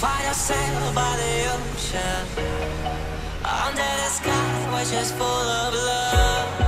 find yourself by the ocean, under the sky which is full of love.